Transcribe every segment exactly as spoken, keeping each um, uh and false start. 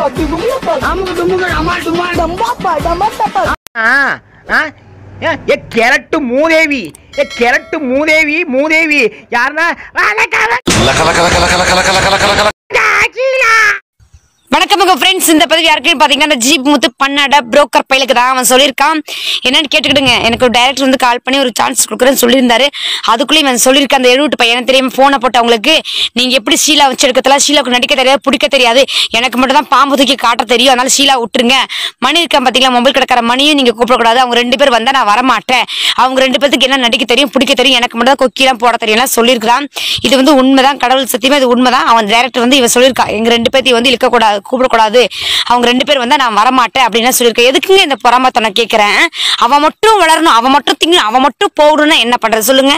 ये कैरेट मूदेवी ये कैरेट मूदेवी मूदेवी यार ना வணக்கம் உங்க फ्रेंड्स இந்த பதவி யாருக்குன்னு பாத்தீங்கன்னா ஜிபி முத்து பண்ணாட broker பையலுக்கு தான் அவன் சொல்லிருக்கான் என்னன்னு கேட்டுக்கிடுங்க எனக்கு டைரக்டர் வந்து கால் பண்ணி ஒரு சான்ஸ் கொடுக்கறேன்னு சொல்லிருந்தாரு அதுக்குள்ள இவன் சொல்லிருக்கான் அந்த எழுபது பையன் தெரியாம போனை போட்டு உங்களுக்கு நீங்க எப்படி ஷீலா வச்சிருக்கதல ஷீலாக்கு நடிக்க தெரியாது பிடிக்க தெரியாது எனக்கு மட்டும் தான் பாம்பு தூக்கி காட்ட தெரியும் அதனால ஷீலா விட்டுருங்க மணி இருக்கான் பாத்தீங்களா மொபைல் கடக்கற மணியை நீங்க கூப்பிட கூடாது அவங்க ரெண்டு பேர் வந்தா நான் வர மாட்டேன் அவங்க ரெண்டு பேருக்கு என்ன நடிக்க தெரியும் பிடிக்க தெரியும் எனக்கு மட்டும் தான் கொக்கிலாம் போட தெரியும்லாம் சொல்லிருக்கான் இது வந்து உண்மைதான் கடவுள் சத்தியமா இது உண்மைதான் அவன் டைரக்டர் வந்து இவன் சொல்லிருக்கான் எங்க ரெண்டு பேத்தி வந்து இழுக்க கூடாது கூப்பிட கூடாது அவங்க ரெண்டு பேர் வந்தா நான் வர மாட்டேன் அப்படினா சொல்லிருக்கேன் எதுக்குங்க இந்த பொறாமத்தன கேக்குறேன் அவ மட்டும் வளரணும் அவ மட்டும் திங்கும் அவ மட்டும் போடுறேன்னா என்ன பண்றது சொல்லுங்க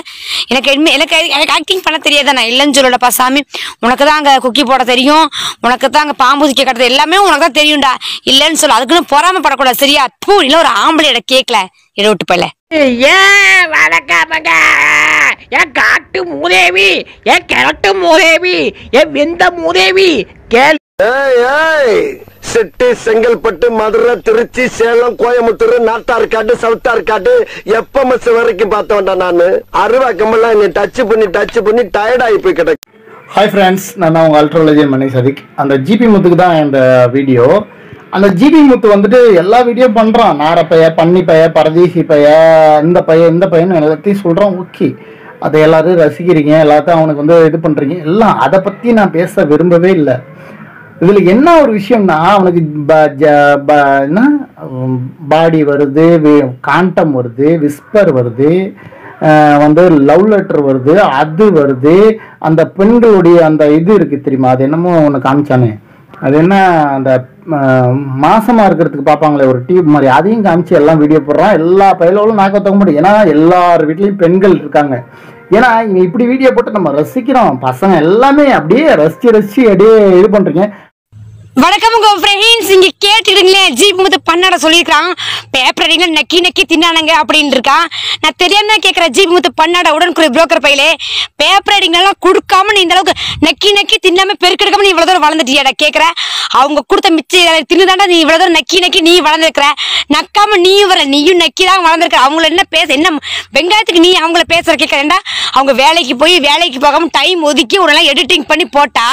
எனக்கு எனக்கு ஆக்டிங் பண்ண தெரியாத நான் இல்லன்னு சொல்லலப்பா சாமி உனக்கு தான் அங்க குக்கி போட தெரியும் உனக்கு தான் அங்க பாம்பு குக்கி கட்டது எல்லாமே உனக்கு தான் தெரியும்டா இல்லன்னு சொல்ல அதுக்குன்னு பொறாம பட கூடாது சரியா பூ இல்ல ஒரு ஆம்பளையோட கேக்கல எழுட்டு பையல ஏ வளக்காமங்க ஏ காட்டு மூதேவி ஏ கரட்டு மூதேவி ஏ வெந்த மூதேவி கேள் சிட்டி செங்கல்பட்டு மதுரை திருச்சி சேலம் கோயம்புத்தூர் நாட்டார்காடு சவுத்தார்காடு எப்ப மஸ் வரைக்கும் பார்த்தவன்டா நானு அறுவா கம்பெல்லாம் என்னை டச் பண்ணி டச் பண்ணி டயர்ட் ஆகி போய் கிடக்கு. ஹாய் ஃப்ரெண்ட்ஸ், நான் உங்க ஆல்ட்ரோலஜி மன்னை சதிக். அந்த ஜிபி முத்துக்கு தான் இந்த வீடியோ. அந்த ஜிபி முத்து வந்துட்டு எல்லா வீடியோ பண்றான், நார பைய பன்னி பைய பரதேசி பைய இந்த பைய இந்த பையன்னு எல்லாத்தையும் சொல்றான். ஓகே, அதை எல்லாரும் ரசிக்கிறீங்க, எல்லாத்தையும் அவனுக்கு வந்து இது பண்றீங்க எல்லாம். அதை பத்தி நான் பேச விரும்பவே இல்லை. இதுல என்ன ஒரு விஷயம்னா அவனுக்கு என்ன பாடி வருது, காண்டம் வருது, விஸ்பர் வருது, வந்து லவ் லெட்டர் வருது, அது வருது, அந்த பெண்களுடைய அந்த இது இருக்கு தெரியுமா, அது என்னமோ ஒன்று காமிச்சானே, அது என்ன அந்த மாசமா இருக்கிறதுக்கு பார்ப்பாங்களே ஒரு டியூப் மாதிரி, அதையும் காமிச்சு எல்லாம் வீடியோ போடுறான். எல்லா பயிலும் நாக்க தூக்க முடியும், ஏன்னா எல்லார் வீட்லையும் பெண்கள் இருக்காங்க. ஏன்னா இங்க இப்படி வீடியோ போட்டு நம்ம ரசிக்கிறோம், பசங்க எல்லாமே அப்படியே ரசிச்சு ரசிச்சு அப்படியே இது பண்றீங்க. வணக்கம் உங்க ஃப்ரெண்ட்ஸ், இங்க கேட்டுக்கிட்டீங்களே ஜிபி முத்து பண்ணாட சொல்லியிருக்கான் பேப்பர் அடிங்க நக்கி நக்கி தின்னானுங்க அப்படின்னு இருக்கான். நான் தெரியாம கேட்கறேன், ஜிபி முத்து பண்ணாட உடனுக்குரிய புரோக்கர் பையிலே பேப்பர் அடிங்கெல்லாம் கொடுக்காம நீ இந்த அளவுக்கு நக்கி நக்கி தின்னாம பெருக்கெடுக்காம நீ இவ்வளவு தூரம் வளர்ந்துட்டியாடா கேட்கறேன். அவங்க கொடுத்த மிச்ச தின்னுதாண்டா நீ இவ்வளவு தூரம் நக்கி நக்கி நீ வளர்ந்துருக்கிற, நக்காம நீயும் வர நீயும் நக்கி தான் வளர்ந்துருக்க. அவங்கள என்ன பேச என்ன வெங்காயத்துக்கு நீ அவங்கள பேசுற கேட்கறேன்டா. அவங்க வேலைக்கு போய் வேலைக்கு போகாம டைம் ஒதுக்கி உடனே எடிட்டிங் பண்ணி போட்டா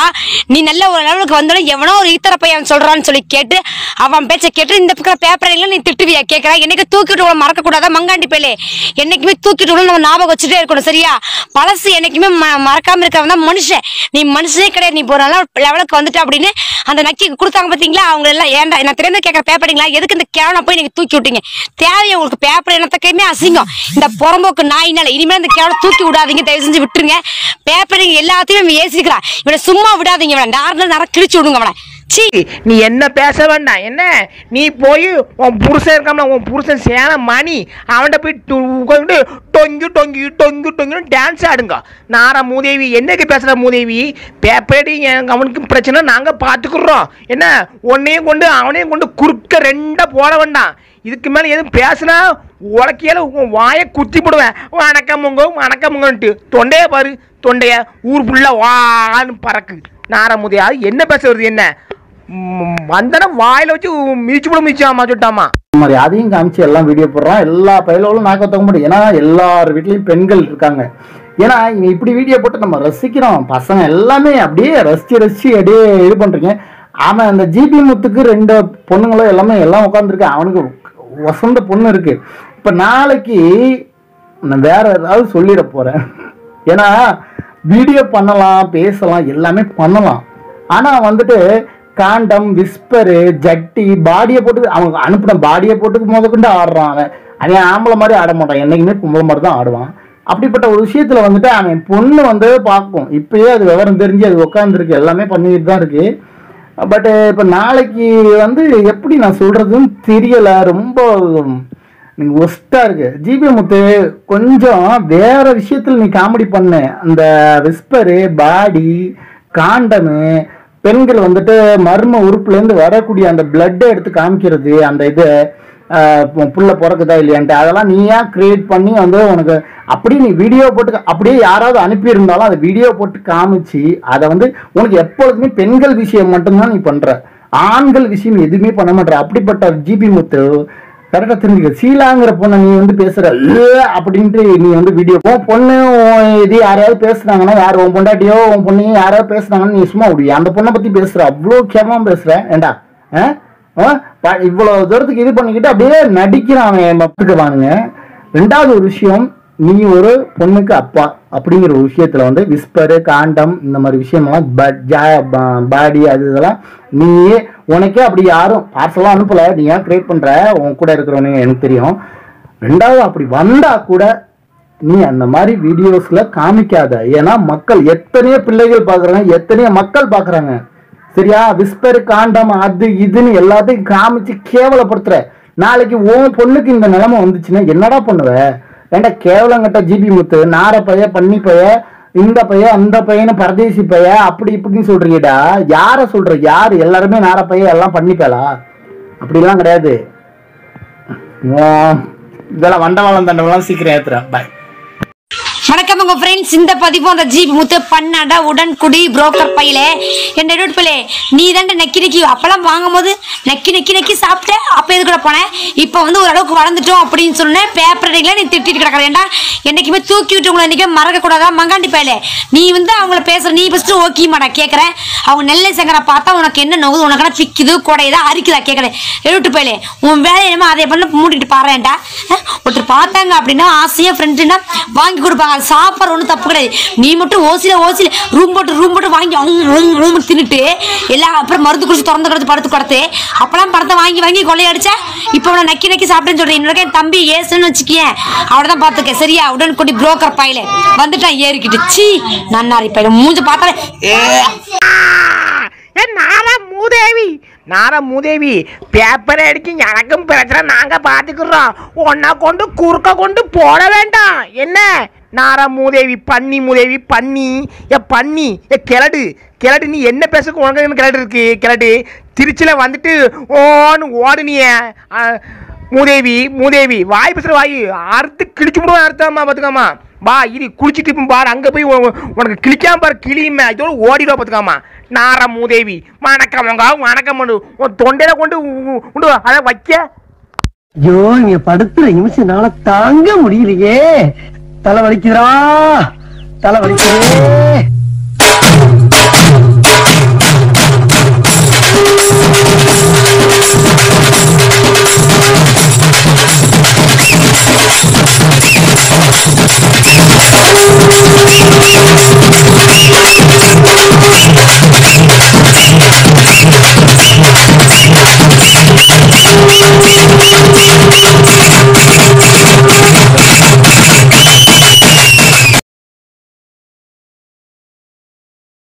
நீ நல்ல ஒரு அளவுக்கு வந்தோடனே எவனோ ஒரு பையன் சொல்றான்னு சொல்லி கேட்டு அவன் பேச்ச கேட்டு இந்த பக்கம் பேப்பர் எல்லாம் நீ திட்டுவியா கேட்கற. என்னைக்கு தூக்கிட்டு உள்ள மறக்க கூடாதா மங்காண்டி பேலே, என்னைக்குமே தூக்கிட்டு உள்ள நம்ம ஞாபகம் வச்சுட்டே இருக்கணும் சரியா. பழசு என்னைக்குமே மறக்காம இருக்கவன் தான் மனுஷன், நீ மனுஷனே கிடையாது. நீ போற லெவலுக்கு வந்துட்ட அப்படின்னு அந்த நக்கி கொடுத்தாங்க பாத்தீங்களா, அவங்க எல்லாம் ஏன்டா என்ன தெரியாத கேட்கற பேப்பரிங்களா எதுக்கு இந்த கேவனை போய் நீங்க தூக்கி விட்டீங்க தேவையா உங்களுக்கு. பேப்பர் என்னத்தையுமே அசிங்கம் இந்த புறம்போக்கு நாயினால இனிமேல் இந்த கேவனை தூக்கி விடாதீங்க, தயவு செஞ்சு விட்டுருங்க. பேப்பரிங்க எல்லாத்தையும் ஏசிக்கிறான் இவனை, சும்மா விடாதீங்க இவனை, நார்மலா நேரம் கிழிச்சு விடுங்க அவனை. சீ, நீ என்ன பேச வேண்டாம், என்ன நீ போய் உன் புருஷன் இருக்காமல உன் புருஷன் சேன மணி அவன்கிட்ட போய் உட்காந்து டொங்கு டொங்கி டொங்கு டொங்குன்னு டான்ஸ் ஆடுங்க. நாரா மூதேவி என்னைக்கு பேசுகிற மூதேவி, பேப்படி எனக்கு அவனுக்கு பிரச்சனை நாங்கள் பார்த்துக்குறோம், என்ன ஒன்னையும் கொண்டு அவனையும் கொண்டு குறுக்க ரெண்டாக போட வேண்டாம். இதுக்கு மேலே எதுவும் பேசுனா உலக்கையில உன் வாயை குத்தி போடுவேன். வணக்கமுங்க வணக்கமுங்கன்ட்டு தொண்டையை பாரு, தொண்டைய ஊர் ஃபுல்லாக வான்னு பறக்கு. நாரா மூதேவி என்ன பேசுறது, என்ன வந்தனா வாயில வச்சு மிதிச்சு போட மிதிச்சாமா சொல்லிட்டாமா மாதிரி அதையும் காமிச்சு எல்லாம் வீடியோ போடுறான். எல்லா பயிலும் நாக்க தூக்க முடியும், ஏன்னா எல்லார் வீட்லையும் பெண்கள் இருக்காங்க. ஏன்னா இங்க இப்படி வீடியோ போட்டு நம்ம ரசிக்கிறோம், பசங்க எல்லாமே அப்படியே ரசிச்சு ரசிச்சு அப்படியே இது பண்றீங்க. ஆனா அந்த ஜிபி முத்துக்கு ரெண்டு பொண்ணுங்களும் எல்லாமே எல்லாம் உட்காந்துருக்கு, அவனுக்கு வசந்த பொண்ணு இருக்கு. இப்ப நாளைக்கு நான் வேற ஏதாவது சொல்லிட போறேன், ஏன்னா வீடியோ பண்ணலாம் பேசலாம் எல்லாமே பண்ணலாம், ஆனா வந்துட்டு காண்டம் விஸ்பரு ஜட்டி பாடியை போட்டு அவங்க அனுப்பின பாடியை போட்டு முதக்கொண்டு ஆடுறான் அவன். அவன் ஆம்பளை மாதிரி ஆட மாட்டான், என்னைக்குமே பொம்பளை மாதிரி தான் ஆடுவான். அப்படிப்பட்ட ஒரு விஷயத்துல வந்துட்டு அவன் பொண்ணு வந்து பார்க்கும், இப்பயே அது விவரம் தெரிஞ்சு அது உட்காந்துருக்கு, எல்லாமே பண்ணிக்கிட்டு தான் இருக்கு. பட்டு இப்போ நாளைக்கு வந்து எப்படி நான் சொல்றதுன்னு தெரியலை, ரொம்ப நீங்கள் ஒஸ்ட்டாக இருக்கு. ஜிபி முத்து கொஞ்சம் வேற விஷயத்தில் நீ காமெடி பண்ணு, அந்த விஸ்பரு பாடி காண்டமு பெண்கள் வந்துட்டு மர்ம உறுப்புலேருந்து வரக்கூடிய அந்த பிளட்டை எடுத்து காமிக்கிறது, அந்த இது புள்ள பிறக்குதா இல்லையான்ட்டு அதெல்லாம் நீயா கிரியேட் பண்ணி வந்து உனக்கு அப்படியே நீ வீடியோ போட்டு அப்படியே யாராவது அனுப்பியிருந்தாலும் அந்த வீடியோ போட்டு காமிச்சு அதை வந்து உனக்கு எப்பொழுதுமே பெண்கள் விஷயம் மட்டும்தான் நீ பண்ணுற. ஆண்கள் விஷயம் எதுவுமே பண்ண மாட்டார். அப்படிப்பட்ட ஜிபி முத்து கரெக்டாக தெரிஞ்சுக்க. சீலாங்கிற பொண்ணை நீ வந்து பேசுகிற அப்படின்ட்டு நீ வந்து வீடியோ பொண்ணு இது யாரையாவது பேசுனாங்கன்னா, யார் உன் பொண்டாட்டியோ உன் பொண்ணையும் யாராவது பேசுனாங்கன்னு நீ சும்மா விடுவியா? அந்த பொண்ணை பற்றி பேசுகிற அவ்வளோ கேமரா பேசுகிறேன் ஏண்டா? இவ்வளோ தூரத்துக்கு இது பண்ணிக்கிட்டு அப்படியே நடிக்கிறான் மப்பிடுவானுங்க. ரெண்டாவது ஒரு விஷயம், நீ ஒரு பொண்ணுக்கு அப்பா அப்படிங்கிற ஒரு விஷயத்தில் வந்து விஸ்பரு காண்டம் இந்த மாதிரி விஷயமெல்லாம் பாடி அது இதெல்லாம் நீயே உனக்கே அப்படி யாரும் பார்சலாம் அனுப்பலை. நீ ஏன் கிரியேட் பண்ணுற? உன் கூட இருக்கிறவனுங்க எனக்கு தெரியும். ரெண்டாவது அப்படி வந்தால் கூட நீ அந்த மாதிரி வீடியோஸில் காமிக்காத. ஏன்னா மக்கள் எத்தனையோ பிள்ளைகள் பார்க்குறாங்க, எத்தனையோ மக்கள் பார்க்குறாங்க, சரியா? விஸ்பரு காண்டம் அது இதுன்னு எல்லாத்தையும் காமிச்சு கேவலப்படுத்துகிற. நாளைக்கு உன் பொண்ணுக்கு இந்த நிலைமை வந்துச்சுன்னா என்னடா பண்ணுவ? ஏண்டா கேவலங்கிட்ட ஜிபி முத்து நார பைய பண்ணி பைய இந்த பைய அந்த பையன்னு பரதேசி பைய அப்படி இப்படின்னு சொல்றீங்கடா. யாரை சொல்ற? யார் எல்லாருமே நார பைய எல்லாம் பண்ணிப்பேலா? அப்படிலாம் கிடையாது. இதெல்லாம் வண்டவாளம் தண்டவெல்லாம் சீக்கிரம் ஏத்துறேன். பாய். வணக்கம் உங்க ஃப்ரெண்ட்ஸ். இந்த பதிவு அந்த ஜிபி முத்து பண்ணாடா உடன்குடி புரோக்கர் பையிலே என் டூட் பிள்ளை நீ தாண்டா நக்கி நக்கி அப்போல்லாம் வாங்கும் போது நக்கி நக்கி நக்கி சாப்பிட்டேன். அப்போ எது கூட போனேன். இப்போ வந்து ஓரளவுக்கு வளர்ந்துட்டோம் அப்படின்னு சொன்னேன். பேப்பர் அடிக்கல நீ திட்டிட்டு கிடக்கிறேன்டா. என்றைக்குமே தூக்கி விட்டு உங்களை என்றைக்குமே மறக்கக்கூடாதா மங்காண்டி பையிலே? நீ வந்து அவங்கள பேசுகிற நீ ஃபஸ்ட்டு ஓகே மாட்டா கேட்குறேன். அவங்க நெல்லை சங்கரை பார்த்தா உனக்கு என்ன நோகுது? உனக்கான பிக்குது கொடையதா அரிக்குதா கேட்குறேன். எடுட்டு பையிலே உன் வேலை என்னமோ அதை பண்ண மூடிட்டு பாறேன்டா. ஒருத்தர் பார்த்தாங்க அப்படின்னா ஆசையாக ஃப்ரெண்டுன்னா வாங்கி கொடுப்பாங்க. சாப்பாடு ஒன்றும் தப்பு கிடையாது. நீ மட்டும் ஓசில ஓசில ரூம் போட்டு ரூம் போட்டு வாங்கி ரூம் தின்னுட்டு எல்லாம் அப்புறம் மருந்து குடிச்சு திறந்து கிடத்து படுத்து கிடத்து அப்பெல்லாம் படத்தை வாங்கி வாங்கி கொள்ளையடிச்சா. இப்போ நான் நக்கி நக்கி சாப்பிட்டேன்னு சொல்கிறேன். என்னோட என் தம்பி ஏசுன்னு வச்சுக்கேன். அவட தான் பார்த்துருக்கேன், சரியா? உடன்குடி புரோக்கர் பையில வந்துட்டான் ஏறிக்கிட்டு. சி நன்னாரி பையில மூஞ்ச பார்த்தாலே மூதேவி நார மூதேவி பேப்பரை அடிக்கி எனக்கும் பிரச்சனை நாங்கள் பார்த்துக்கிறோம். ஒன்னா கொண்டு குறுக்க கொண்டு போட வேண்டாம். என்ன நார மூதேவி பன்னி மூதேவி பன்னி ஏ பன்னி ஏ கிளடு கிளடு நீ என்ன பேசுக்கு உனக்கு கிளடு இருக்கு? கிளடு திருச்சியில் வந்துட்டு ஓன்னு ஓடுனிய மூதேவி மூதேவி வாய் பேசுகிற வாய் அறுத்து கிழிச்சு விடுவோம். அறுத்தாம்மா பார்த்துக்காமா வா இது குளிச்சுட்டு பாரு அங்கே போய் உனக்கு கிளிக்காம பாரு கிளியுமே இதோட ஓடிடுவா பார்த்துக்காமா. நார மூதேவி வணக்கம் அவங்க வணக்கம் பண்ணு உன் தொண்டையில கொண்டு உண்டு அதை வைக்க. ஐயோ நீங்க படுத்துற நிமிஷம்னால தாங்க முடியலையே. தலை வலிக்குதா? தலை வலிக்குதே.